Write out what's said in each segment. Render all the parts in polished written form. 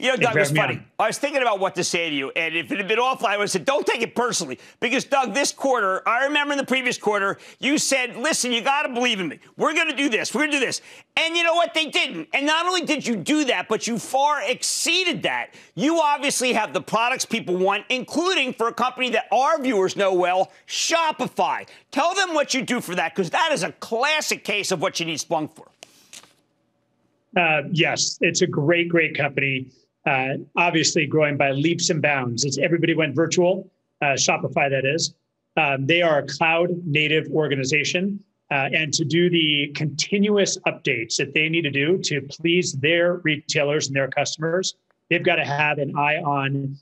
You know, Doug, it's funny. I was thinking about what to say to you, and if it had been offline, I would have said, don't take it personally. Because, Doug, this quarter, I remember in the previous quarter, you said, listen, you got to believe in me. We're going to do this. We're going to do this. And you know what? They didn't. And not only did you do that, but you far exceeded that. You obviously have the products people want, including for a company that our viewers know well, Shopify. Tell them what you do for that, because that is a classic case of what you need Splunk for. Yes, it's a great, great company. Obviously growing by leaps and bounds. It's everybody went virtual, Shopify that is. They are a cloud native organization. And to do the continuous updates that they need to do to please their retailers and their customers, they've got to have an eye on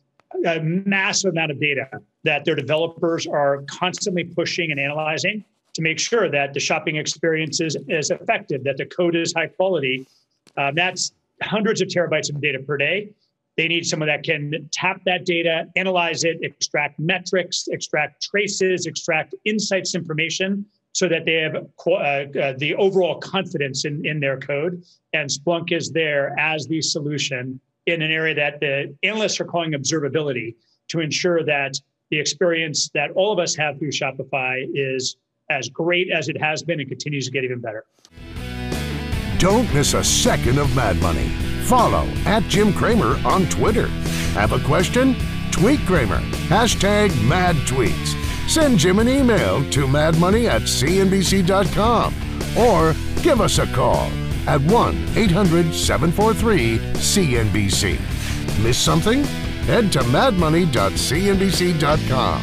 a massive amount of data that their developers are constantly pushing and analyzing to make sure that the shopping experience is effective, that the code is high quality. That's hundreds of terabytes of data per day. They need someone that can tap that data, analyze it, extract metrics, extract traces, extract insights information so that they have the overall confidence in their code. And Splunk is there as the solution in an area that the analysts are calling observability to ensure that the experience that all of us have through Shopify is as great as it has been and continues to get even better. Don't miss a second of Mad Money. Follow @JimCramer on Twitter. Have a question? Tweet Cramer. #MadTweets. Send Jim an email to madmoney@cnbc.com or give us a call at 1-800-743-CNBC. Miss something? Head to madmoney.cnbc.com.